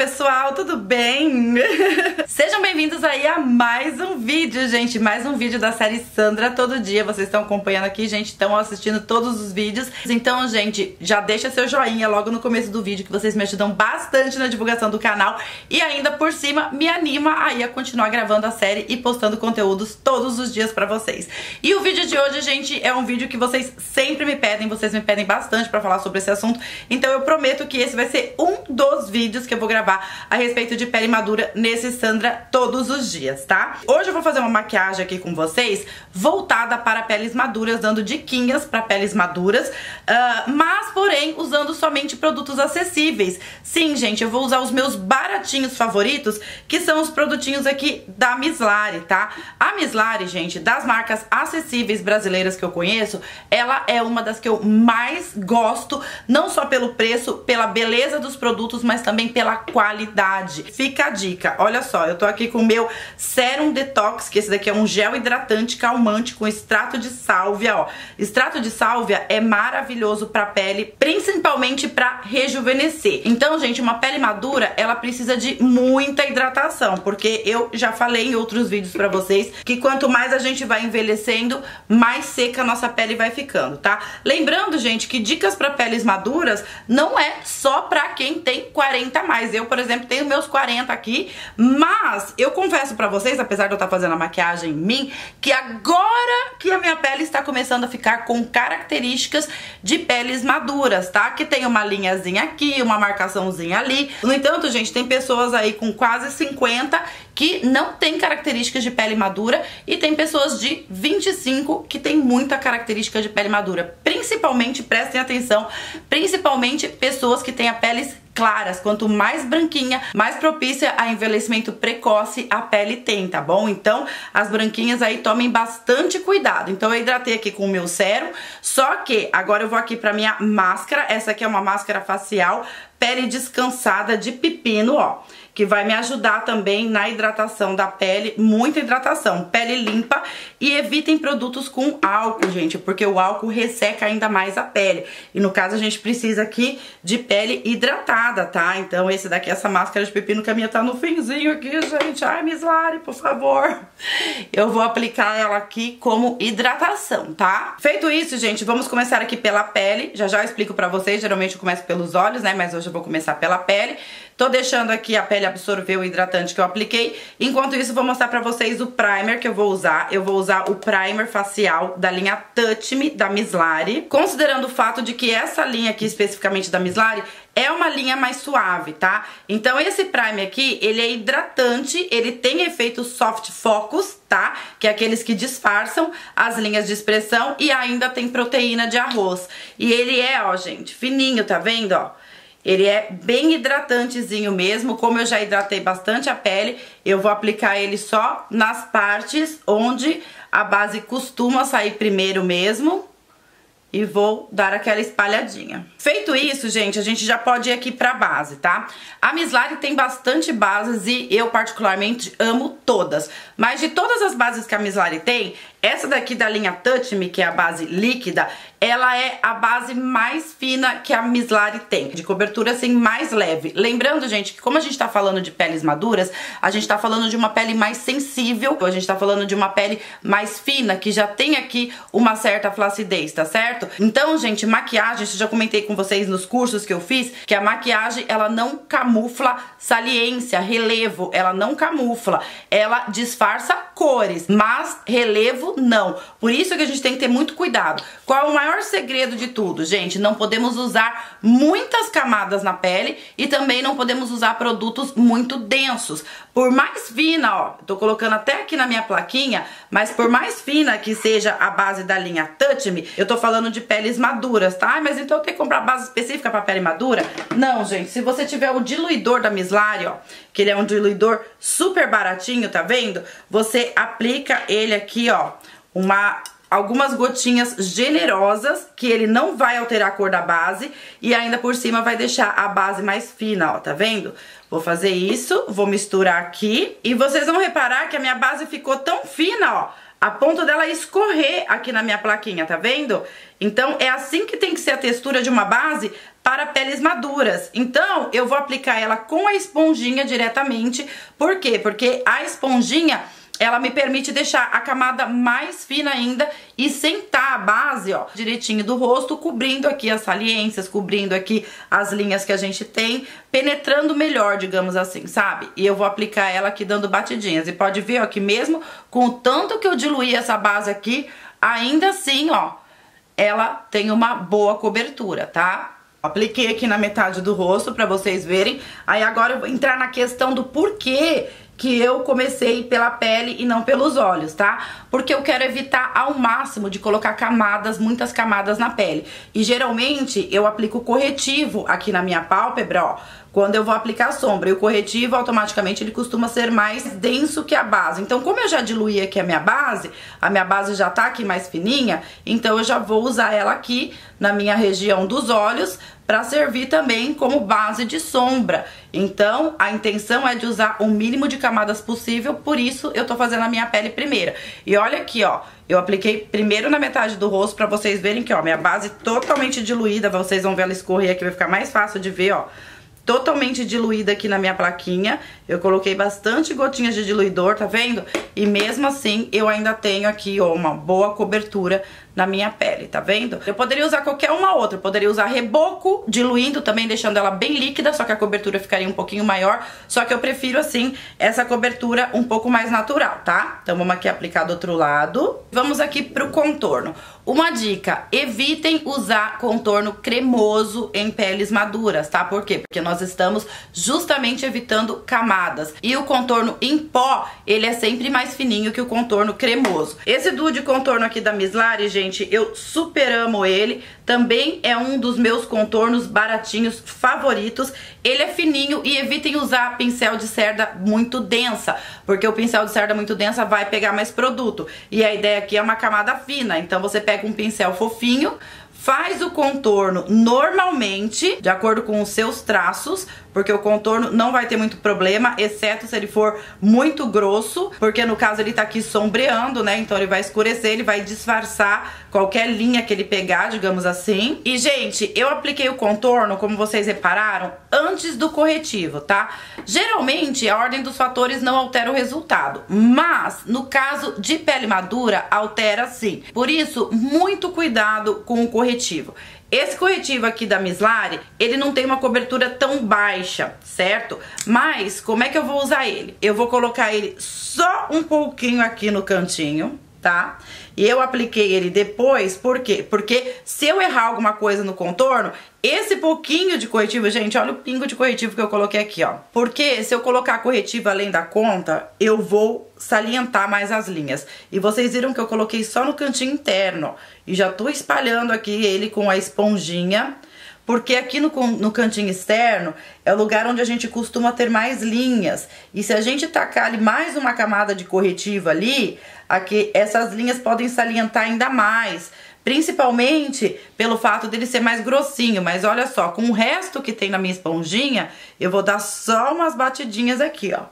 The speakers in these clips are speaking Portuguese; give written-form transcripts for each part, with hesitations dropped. pessoal, tudo bem? Sejam bem-vindos aí a mais um vídeo, gente. Mais um vídeo da série Sandra Todo Dia. Vocês estão acompanhando aqui, gente, estão assistindo todos os vídeos. Então, gente, já deixa seu joinha logo no começo do vídeo, que vocês me ajudam bastante na divulgação do canal. E ainda por cima, me anima aí a continuar gravando a série e postando conteúdos todos os dias pra vocês. E o vídeo de hoje, gente, é um vídeo que vocês sempre me pedem. Vocês me pedem bastante pra falar sobre esse assunto. Então eu prometo que esse vai ser um dos vídeos que eu vou gravar a respeito de pele madura nesse Sandra Todos os Dias, tá? Hoje eu vou fazer uma maquiagem aqui com vocês voltada para peles maduras, dando diquinhas pra peles maduras, mas porém usando somente produtos acessíveis. Sim, gente, eu vou usar os meus baratinhos favoritos, que são os produtinhos aqui da Miss Lary, tá? A Miss Lary, gente, das marcas acessíveis brasileiras que eu conheço, ela é uma das que eu mais gosto, não só pelo preço, pela beleza dos produtos, mas também pela qualidade. Fica a dica, olha só, eu tô aqui com o meu Serum Detox, que esse daqui é um gel hidratante calmante com extrato de sálvia, ó. Extrato de sálvia é maravilhoso pra pele, principalmente pra rejuvenescer. Então, gente, uma pele madura, ela precisa de muita hidratação, porque eu já falei em outros vídeos pra vocês que quanto mais a gente vai envelhecendo, mais seca a nossa pele vai ficando, tá? Lembrando, gente, que dicas pra peles maduras não é só pra quem tem 40 a mais. Eu, por exemplo, tenho meus 40 aqui, mas eu confesso pra vocês, apesar de eu estar fazendo a maquiagem em mim, que agora que a minha pele está começando a ficar com características de peles maduras, tá? Que tem uma linhazinha aqui, uma marcaçãozinha ali. No entanto, gente, tem pessoas aí com quase 50 que não tem características de pele madura e tem pessoas de 25 que tem muita característica de pele madura. Principalmente, prestem atenção, principalmente pessoas que têm a peles claras, quanto mais branquinha, mais propícia a envelhecimento precoce a pele tem, tá bom? Então, as branquinhas aí tomem bastante cuidado. Então, eu hidratei aqui com o meu sérum, só que agora eu vou aqui pra minha máscara. Essa aqui é uma máscara facial, pele descansada de pepino, ó, que vai me ajudar também na hidratação da pele, muita hidratação, pele limpa, e evitem produtos com álcool, gente, porque o álcool resseca ainda mais a pele, e no caso a gente precisa aqui de pele hidratada, tá? Então esse daqui, essa máscara de pepino, que a minha tá no finzinho aqui, gente, ai, Miss Lary, por favor, eu vou aplicar ela aqui como hidratação, tá? Feito isso, gente, vamos começar aqui pela pele, já já eu explico pra vocês, geralmente eu começo pelos olhos, né, mas hoje eu vou começar pela pele. Tô deixando aqui a pele absorver o hidratante que eu apliquei. Enquanto isso, vou mostrar pra vocês o primer que eu vou usar. Eu vou usar o primer facial da linha Touch Me, da Miss Lary. Considerando o fato de que essa linha aqui, especificamente da Miss Lary, é uma linha mais suave, tá? Então esse primer aqui, ele é hidratante, ele tem efeito soft focus, tá? Que é aqueles que disfarçam as linhas de expressão, e ainda tem proteína de arroz. E ele é, ó, gente, fininho, tá vendo, ó? Ele é bem hidratantezinho mesmo. Como eu já hidratei bastante a pele, eu vou aplicar ele só nas partes onde a base costuma sair primeiro mesmo. E vou dar aquela espalhadinha. Feito isso, gente, a gente já pode ir aqui pra base, tá? A Miss Lary tem bastante bases e eu particularmente amo todas. Mas de todas as bases que a Miss Lary tem, essa daqui da linha Touch Me, que é a base líquida, ela é a base mais fina que a Miss Lary tem, de cobertura assim mais leve. Lembrando, gente, que como a gente tá falando de peles maduras, a gente tá falando de uma pele mais sensível, a gente tá falando de uma pele mais fina, que já tem aqui uma certa flacidez, tá certo? Então, gente, maquiagem, eu já comentei com vocês nos cursos que eu fiz, que a maquiagem, ela não camufla saliência, relevo, ela não camufla, ela disfarça cores, mas relevo não. Por isso que a gente tem que ter muito cuidado. Qual é o maior segredo de tudo, gente? Não podemos usar muitas camadas na pele e também não podemos usar produtos muito densos. Por mais fina, ó, tô colocando até aqui na minha plaquinha, mas por mais fina que seja a base da linha Touch Me, eu tô falando de peles maduras, tá? Mas então tem que comprar base específica pra pele madura? Não, gente, se você tiver o diluidor da Miss Lary, ó, que ele é um diluidor super baratinho, tá vendo? Você aplica ele aqui, ó, algumas gotinhas generosas, que ele não vai alterar a cor da base e ainda por cima vai deixar a base mais fina, ó, tá vendo? Vou fazer isso, vou misturar aqui e vocês vão reparar que a minha base ficou tão fina, ó, a ponto dela escorrer aqui na minha plaquinha, tá vendo? Então é assim que tem que ser a textura de uma base para peles maduras. Então, eu vou aplicar ela com a esponjinha diretamente. Por quê? Porque a esponjinha, ela me permite deixar a camada mais fina ainda e sentar a base, ó, direitinho do rosto, cobrindo aqui as saliências, cobrindo aqui as linhas que a gente tem, penetrando melhor, digamos assim, sabe? E eu vou aplicar ela aqui dando batidinhas. E pode ver, ó, que mesmo com o tanto que eu diluí essa base aqui, ainda assim, ó, ela tem uma boa cobertura, tá? Apliquei aqui na metade do rosto pra vocês verem. Aí agora eu vou entrar na questão do porquê que eu comecei pela pele e não pelos olhos, tá? Porque eu quero evitar ao máximo de colocar camadas, muitas camadas na pele. E geralmente eu aplico corretivo aqui na minha pálpebra, ó, quando eu vou aplicar sombra. E o corretivo, automaticamente, ele costuma ser mais denso que a base. Então, como eu já diluí aqui a minha base já tá aqui mais fininha, então eu já vou usar ela aqui na minha região dos olhos, para servir também como base de sombra. Então, a intenção é de usar o mínimo de camadas possível, por isso eu tô fazendo a minha pele primeiro. E olha aqui, ó, eu apliquei primeiro na metade do rosto pra vocês verem que, ó, minha base totalmente diluída, vocês vão ver ela escorrer aqui, vai ficar mais fácil de ver, ó. Totalmente diluída aqui na minha plaquinha, eu coloquei bastante gotinhas de diluidor, tá vendo? E mesmo assim, eu ainda tenho aqui, ó, uma boa cobertura na minha pele, tá vendo? Eu poderia usar qualquer uma outra, eu poderia usar reboco, diluindo também, deixando ela bem líquida, só que a cobertura ficaria um pouquinho maior, só que eu prefiro, assim, essa cobertura um pouco mais natural, tá? Então vamos aqui aplicar do outro lado. Vamos aqui pro contorno. Uma dica, evitem usar contorno cremoso em peles maduras, tá? Por quê? Porque nós estamos justamente evitando camadas. E o contorno em pó, ele é sempre mais fininho que o contorno cremoso. Esse duo de contorno aqui da Miss Lary, gente, eu super amo ele. Também é um dos meus contornos baratinhos favoritos. Ele é fininho e evitem usar pincel de cerda muito densa, porque o pincel de cerda muito densa vai pegar mais produto. E a ideia aqui é uma camada fina, então você pega um pincel fofinho, faz o contorno normalmente, de acordo com os seus traços, porque o contorno não vai ter muito problema, exceto se ele for muito grosso, porque no caso ele tá aqui sombreando, né? Então ele vai escurecer, ele vai disfarçar qualquer linha que ele pegar, digamos assim. E, gente, eu apliquei o contorno, como vocês repararam, antes do corretivo, tá? Geralmente, a ordem dos fatores não altera o resultado, mas no caso de pele madura, altera sim. Por isso, muito cuidado com o corretivo. Esse corretivo aqui da Miss Lary, ele não tem uma cobertura tão baixa, certo? Mas, como é que eu vou usar ele? Eu vou colocar ele só um pouquinho aqui no cantinho, tá? E eu apliquei ele depois, por quê? Porque se eu errar alguma coisa no contorno, esse pouquinho de corretivo, gente, olha o pingo de corretivo que eu coloquei aqui, ó. Porque se eu colocar corretivo além da conta, eu vou salientar mais as linhas. E vocês viram que eu coloquei só no cantinho interno, ó. E já tô espalhando aqui ele com a esponjinha, porque aqui no cantinho externo é o lugar onde a gente costuma ter mais linhas. E se a gente tacar ali mais uma camada de corretivo ali, aqui essas linhas podem salientar ainda mais. Principalmente pelo fato dele ser mais grossinho, mas olha só, com o resto que tem na minha esponjinha, eu vou dar só umas batidinhas aqui, ó.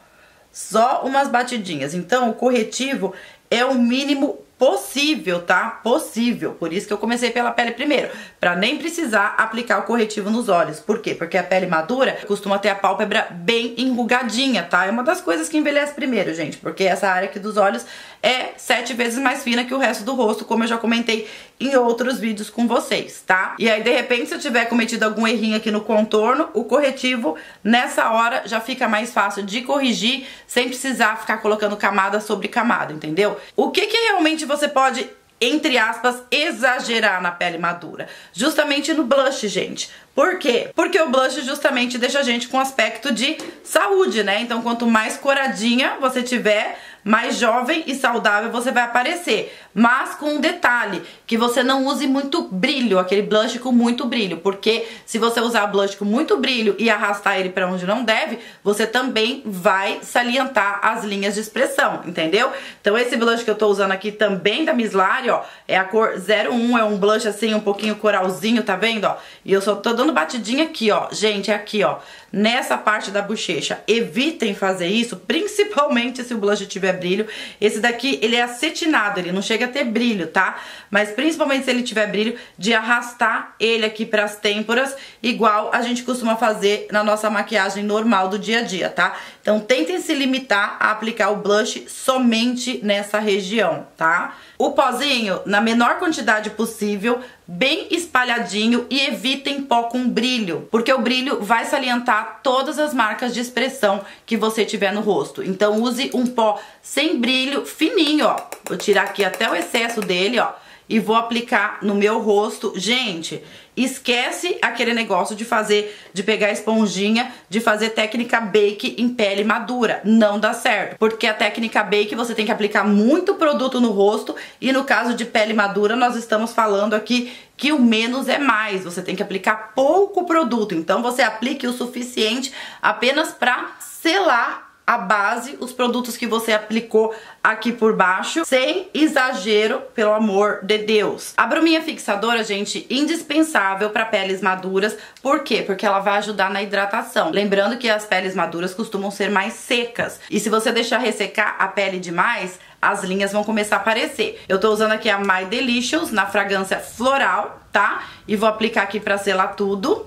Só umas batidinhas. Então, o corretivo é o mínimo possível, tá? Possível. Por isso que eu comecei pela pele primeiro, pra nem precisar aplicar o corretivo nos olhos. Por quê? Porque a pele madura costuma ter a pálpebra bem enrugadinha, tá? É uma das coisas que envelhece primeiro, gente, porque essa área aqui dos olhos é 7 vezes mais fina que o resto do rosto, como eu já comentei em outros vídeos com vocês, tá? E aí, de repente, se eu tiver cometido algum errinho aqui no contorno, o corretivo, nessa hora, já fica mais fácil de corrigir, sem precisar ficar colocando camada sobre camada, entendeu? O que que realmente você pode, entre aspas, exagerar na pele madura? Justamente no blush, gente. Por quê? Porque o blush justamente deixa a gente com aspecto de saúde, né? Então, quanto mais coradinha você tiver, mais jovem e saudável você vai aparecer. Mas com um detalhe, que você não use muito brilho, aquele blush com muito brilho. Porque se você usar blush com muito brilho e arrastar ele pra onde não deve, você também vai salientar as linhas de expressão, entendeu? Então, esse blush que eu tô usando aqui também da Miss Lary, ó, é a cor 01, é um blush assim, um pouquinho coralzinho, tá vendo, ó? E eu só tô dando batidinha aqui, ó, gente, é aqui, ó, nessa parte da bochecha. Evitem fazer isso, principalmente se o blush tiver brilho. Esse daqui, ele é acetinado, ele não chega chega a ter brilho, tá? Mas principalmente se ele tiver brilho, de arrastar ele aqui pras têmporas, igual a gente costuma fazer na nossa maquiagem normal do dia a dia, tá? Então tentem se limitar a aplicar o blush somente nessa região, tá? O pozinho na menor quantidade possível, bem espalhadinho, e evitem pó com brilho, porque o brilho vai salientar todas as marcas de expressão que você tiver no rosto. Então use um pó sem brilho, fininho, ó. Vou tirar aqui até o excesso dele, ó, e vou aplicar no meu rosto. Gente, esquece aquele negócio de fazer, de pegar esponjinha, de fazer técnica bake em pele madura. Não dá certo, porque a técnica bake você tem que aplicar muito produto no rosto, e no caso de pele madura nós estamos falando aqui que o menos é mais. Você tem que aplicar pouco produto, então você aplique o suficiente apenas para selar a base, os produtos que você aplicou aqui por baixo, sem exagero, pelo amor de Deus. A bruminha fixadora, gente, indispensável para peles maduras. Por quê? Porque ela vai ajudar na hidratação. Lembrando que as peles maduras costumam ser mais secas, e se você deixar ressecar a pele demais, as linhas vão começar a aparecer. Eu tô usando aqui a My Delicious na fragrância floral, tá? E vou aplicar aqui para selar tudo.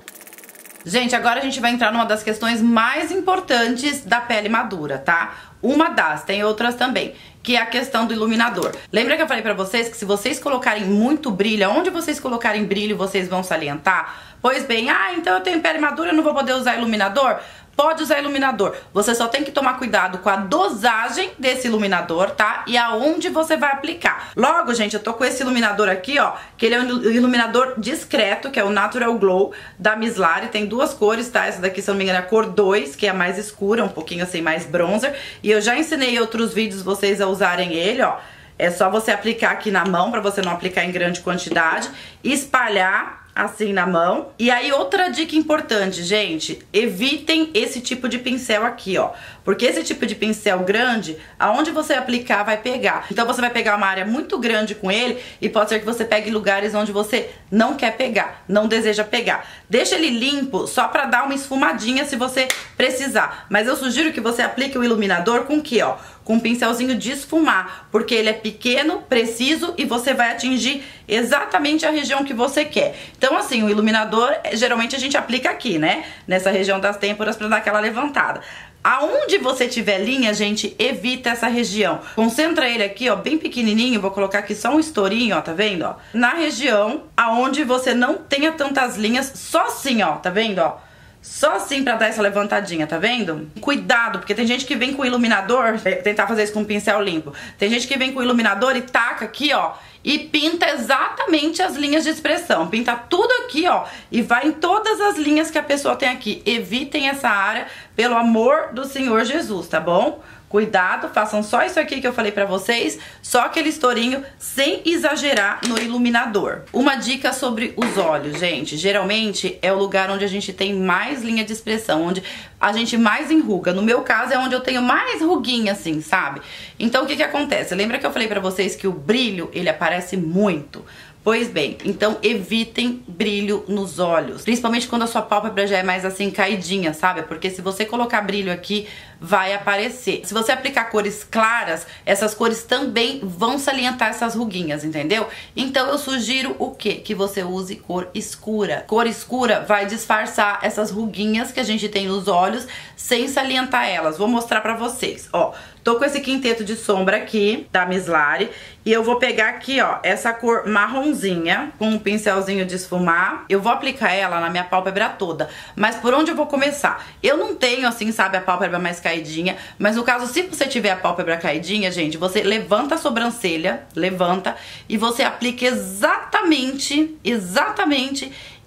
Gente, agora a gente vai entrar numa das questões mais importantes da pele madura, tá? Uma das, tem outras também, que é a questão do iluminador. Lembra que eu falei pra vocês que se vocês colocarem muito brilho, onde vocês colocarem brilho, vocês vão salientar? Pois bem, ah, então eu tenho pele madura, eu não vou poder usar iluminador? Pode usar iluminador, você só tem que tomar cuidado com a dosagem desse iluminador, tá? E aonde você vai aplicar. Logo, gente, eu tô com esse iluminador aqui, ó, que ele é um iluminador discreto, que é o Natural Glow da Miss Lary. Tem duas cores, tá? Essa daqui, se eu não me engano, é a cor 2, que é a mais escura, um pouquinho assim, mais bronzer. E eu já ensinei em outros vídeos vocês a usarem ele, ó. É só você aplicar aqui na mão, pra você não aplicar em grande quantidade, espalhar assim na mão. E aí outra dica importante, gente, evitem esse tipo de pincel aqui, ó, porque esse tipo de pincel grande, aonde você aplicar vai pegar. Então você vai pegar uma área muito grande com ele, e pode ser que você pegue lugares onde você não quer pegar, não deseja pegar. Deixa ele limpo, só pra dar uma esfumadinha se você precisar, mas eu sugiro que você aplique o iluminador com que, ó, com um pincelzinho de esfumar, porque ele é pequeno, preciso, e você vai atingir exatamente a região que você quer. Então assim, o iluminador, geralmente a gente aplica aqui, né? Nessa região das têmporas, pra dar aquela levantada. Aonde você tiver linha, gente, evita essa região. Concentra ele aqui, ó, bem pequenininho. Vou colocar aqui só um estourinho, ó, tá vendo, ó? Na região aonde você não tenha tantas linhas, só assim, ó, tá vendo, ó? Só assim pra dar essa levantadinha, tá vendo? Cuidado, porque tem gente que vem com iluminador, tentar fazer isso com um pincel limpo. Tem gente que vem com iluminador e taca aqui, ó, e pinta exatamente as linhas de expressão. Pinta tudo aqui, ó, e vai em todas as linhas que a pessoa tem aqui. Evitem essa área, pelo amor do Senhor Jesus, tá bom? Cuidado, façam só isso aqui que eu falei pra vocês, só aquele estourinho, sem exagerar no iluminador. Uma dica sobre os olhos, gente. Geralmente é o lugar onde a gente tem mais linha de expressão, onde a gente mais enruga. No meu caso é onde eu tenho mais ruguinha, assim, sabe? Então o que que acontece? Lembra que eu falei pra vocês que o brilho, ele aparece muito? Pois bem, então evitem brilho nos olhos, principalmente quando a sua pálpebra já é mais assim caidinha, sabe? Porque se você colocar brilho aqui, vai aparecer. Se você aplicar cores claras, essas cores também vão salientar essas ruguinhas, entendeu? Então eu sugiro o quê? Que você use cor escura. Cor escura vai disfarçar essas ruguinhas que a gente tem nos olhos, sem salientar elas. Vou mostrar pra vocês, ó. Tô com esse quinteto de sombra aqui, da Miss Lary, e eu vou pegar aqui, ó, essa cor marronzinha, com um pincelzinho de esfumar. Eu vou aplicar ela na minha pálpebra toda, mas por onde eu vou começar? Eu não tenho, assim, sabe, a pálpebra mais caidinha, mas no caso, se você tiver a pálpebra caidinha, gente, você levanta a sobrancelha, levanta, e você aplica exatamente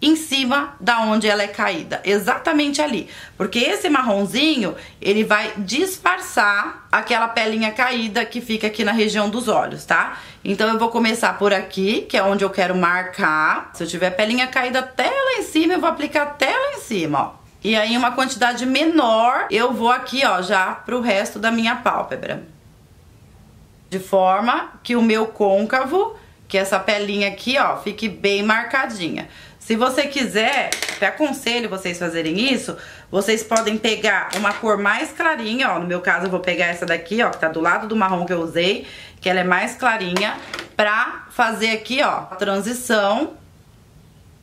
em cima da onde ela é caída, exatamente ali, porque esse marronzinho, ele vai disfarçar aquela pelinha caída que fica aqui na região dos olhos, tá? Então eu vou começar por aqui, que é onde eu quero marcar. Se eu tiver pelinha caída até lá em cima, eu vou aplicar até lá em cima, ó. E aí uma quantidade menor, eu vou aqui, ó, já pro resto da minha pálpebra, de forma que o meu côncavo, que essa pelinha aqui, ó, fique bem marcadinha. Se você quiser, até aconselho vocês fazerem isso, vocês podem pegar uma cor mais clarinha, ó. No meu caso, eu vou pegar essa daqui, ó, que tá do lado do marrom que eu usei, que ela é mais clarinha, pra fazer aqui, ó, a transição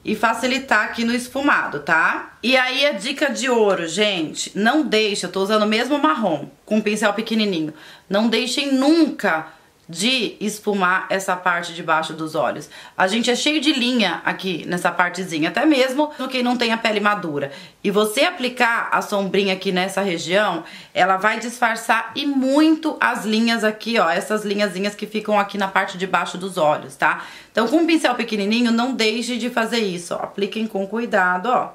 e facilitar aqui no esfumado, tá? E aí a dica de ouro, gente, não deixa, eu tô usando mesmo marrom, com um pincel pequenininho, não deixem nunca de esfumar essa parte de baixo dos olhos. A gente é cheio de linha aqui nessa partezinha, até mesmo quem não tem a pele madura. E você aplicar a sombrinha aqui nessa região, ela vai disfarçar e muito as linhas aqui, ó, essas linhazinhas que ficam aqui na parte de baixo dos olhos, tá? Então, com um pincel pequenininho, não deixe de fazer isso, ó. Apliquem com cuidado, ó,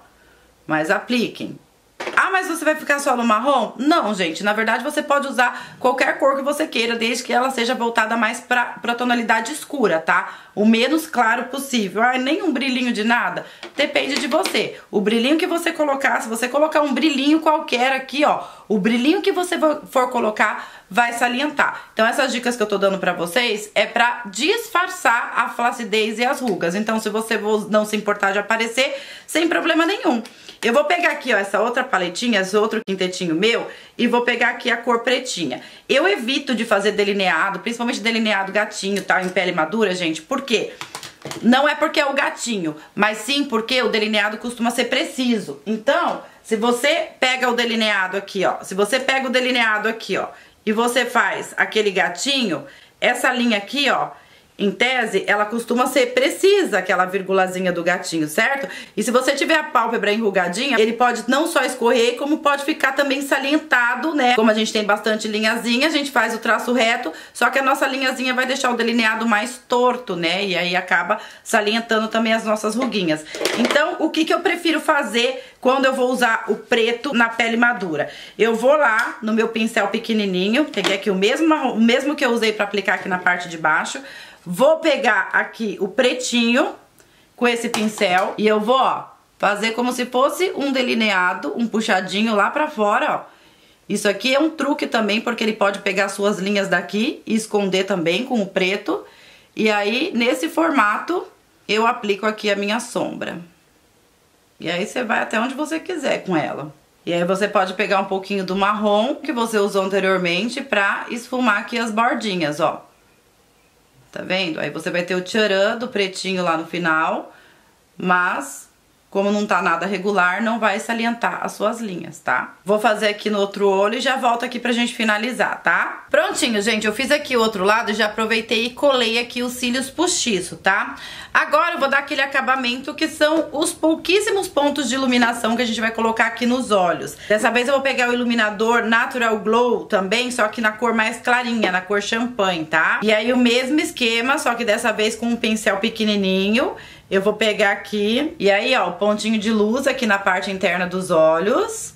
mas apliquem. Ah, mas você vai ficar só no marrom? Não, gente, na verdade você pode usar qualquer cor que você queira, desde que ela seja voltada mais pra tonalidade escura, tá? O menos claro possível. Ah, nem um brilhinho de nada? Depende de você. O brilhinho que você colocar, se você colocar um brilhinho qualquer aqui, ó, o brilhinho que você for colocar vai salientar. Então essas dicas que eu tô dando pra vocês é pra disfarçar a flacidez e as rugas. Então se você não se importar de aparecer, sem problema nenhum. Eu vou pegar aqui, ó, essa outra paletinha, esse outro quintetinho meu, e vou pegar aqui a cor pretinha. Eu evito de fazer delineado, principalmente delineado gatinho, tá? Em pele madura, gente, por quê? Não é porque é o gatinho, mas sim porque o delineado costuma ser preciso. Então, se você pega o delineado aqui, ó, e você faz aquele gatinho, essa linha aqui, ó, em tese, ela costuma ser precisa, aquela virgulazinha do gatinho, certo? E se você tiver a pálpebra enrugadinha, ele pode não só escorrer, como pode ficar também salientado, né? Como a gente tem bastante linhazinha, a gente faz o traço reto, só que a nossa linhazinha vai deixar o delineado mais torto, né? E aí acaba salientando também as nossas ruguinhas. Então, o que que eu prefiro fazer quando eu vou usar o preto na pele madura? Eu vou lá no meu pincel pequenininho, peguei aqui o mesmo que eu usei pra aplicar aqui na parte de baixo. Vou pegar aqui o pretinho com esse pincel e eu vou, ó, fazer como se fosse um delineado, um puxadinho lá pra fora, ó. Isso aqui é um truque também, porque ele pode pegar suas linhas daqui e esconder também com o preto. E aí, nesse formato, eu aplico aqui a minha sombra. E aí você vai até onde você quiser com ela. E aí você pode pegar um pouquinho do marrom que você usou anteriormente pra esfumar aqui as bordinhas, ó. Tá vendo? Aí você vai ter o tcharam do pretinho lá no final, mas como não tá nada regular, não vai salientar as suas linhas, tá? Vou fazer aqui no outro olho e já volto aqui pra gente finalizar, tá? Prontinho, gente, eu fiz aqui o outro lado, já aproveitei e colei aqui os cílios postiço, tá? Agora eu vou dar aquele acabamento que são os pouquíssimos pontos de iluminação que a gente vai colocar aqui nos olhos. Dessa vez eu vou pegar o iluminador Natural Glow também, só que na cor mais clarinha, na cor champanhe, tá? E aí o mesmo esquema, só que dessa vez com um pincel pequenininho. Eu vou pegar aqui, e aí, ó, o pontinho de luz aqui na parte interna dos olhos.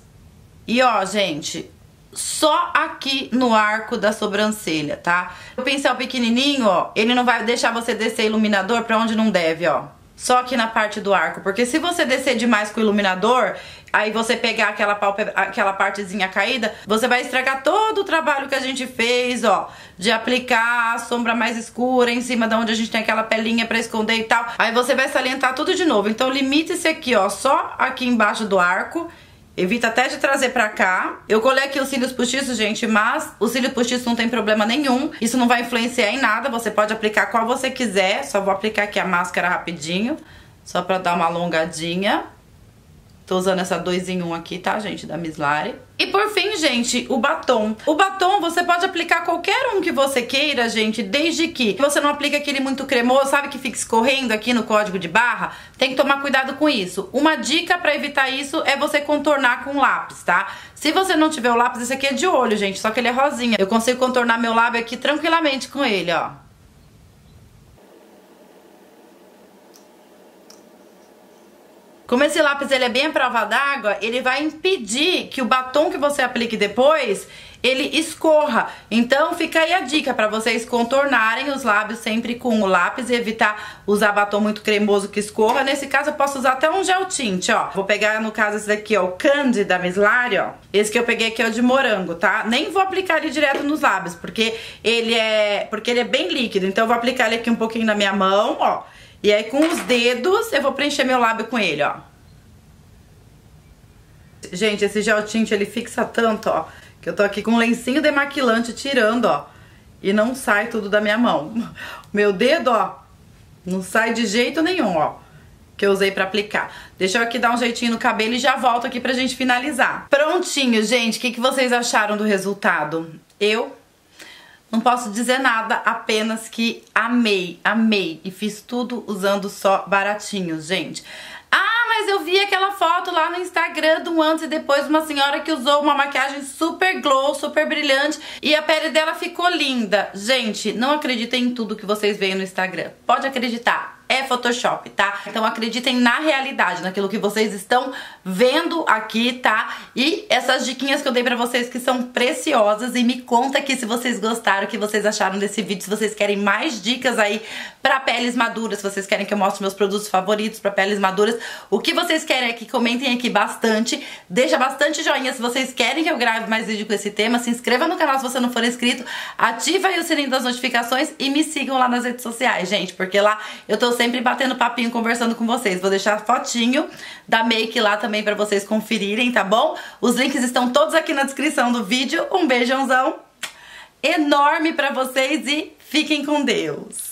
E ó, gente, só aqui no arco da sobrancelha, tá? O pincel pequenininho, ó, ele não vai deixar você descer iluminador pra onde não deve, ó. Só aqui na parte do arco, porque se você descer demais com o iluminador, aí você pegar aquela pálpebra, aquela partezinha caída, você vai estragar todo o trabalho que a gente fez, ó, de aplicar a sombra mais escura em cima de onde a gente tem aquela pelinha pra esconder e tal. Aí você vai salientar tudo de novo. Então limite-se aqui, ó, só aqui embaixo do arco. Evita até de trazer pra cá. Eu colei aqui os cílios postiços, gente, mas o cílio postiço não tem problema nenhum. Isso não vai influenciar em nada, você pode aplicar qual você quiser. Só vou aplicar aqui a máscara rapidinho, só pra dar uma alongadinha. Tô usando essa 2 em 1 aqui, tá, gente, da Miss Lary. E por fim, gente, o batom. O batom você pode aplicar qualquer um que você queira, gente, desde que você não aplique aquele muito cremoso, sabe, que fica escorrendo aqui no código de barra. Tem que tomar cuidado com isso. Uma dica pra evitar isso é você contornar com lápis, tá? Se você não tiver o lápis, esse aqui é de olho, gente, só que ele é rosinha. Eu consigo contornar meu lábio aqui tranquilamente com ele, ó. Como esse lápis ele é bem à prova d'água, ele vai impedir que o batom que você aplique depois, ele escorra. Então fica aí a dica pra vocês contornarem os lábios sempre com o lápis e evitar usar batom muito cremoso que escorra. Nesse caso eu posso usar até um gel tint, ó. Vou pegar, no caso, esse daqui, ó, o Candy da Miss Lary, ó. Esse que eu peguei aqui é o de morango, tá? Nem vou aplicar ele direto nos lábios, porque ele é bem líquido. Então eu vou aplicar ele aqui um pouquinho na minha mão, ó. E aí com os dedos eu vou preencher meu lábio com ele, ó. Gente, esse gel tint ele fixa tanto, ó, que eu tô aqui com um lencinho demaquilante tirando, ó, e não sai tudo da minha mão. Meu dedo, ó, não sai de jeito nenhum, ó, que eu usei pra aplicar. Deixa eu aqui dar um jeitinho no cabelo e já volto aqui pra gente finalizar. Prontinho, gente, o que vocês acharam do resultado? Eu não posso dizer nada, apenas que amei, amei. E fiz tudo usando só baratinhos, gente. Ah, mas eu vi aquela foto lá no Instagram do antes e depois, uma senhora que usou uma maquiagem super glow, super brilhante, e a pele dela ficou linda. Gente, não acreditem em tudo que vocês veem no Instagram. Pode acreditar. É Photoshop, tá? Então acreditem na realidade, naquilo que vocês estão vendo aqui, tá? E essas diquinhas que eu dei pra vocês que são preciosas, e me conta aqui se vocês gostaram, o que vocês acharam desse vídeo, se vocês querem mais dicas aí pra peles maduras, se vocês querem que eu mostre meus produtos favoritos pra peles maduras, o que vocês querem aqui, comentem aqui bastante, deixa bastante joinha se vocês querem que eu grave mais vídeo com esse tema, se inscreva no canal se você não for inscrito, ativa aí o sininho das notificações e me sigam lá nas redes sociais, gente, porque lá eu tô sempre batendo papinho, conversando com vocês. Vou deixar fotinho da make lá também pra vocês conferirem, tá bom? Os links estão todos aqui na descrição do vídeo. Um beijãozão enorme pra vocês e fiquem com Deus!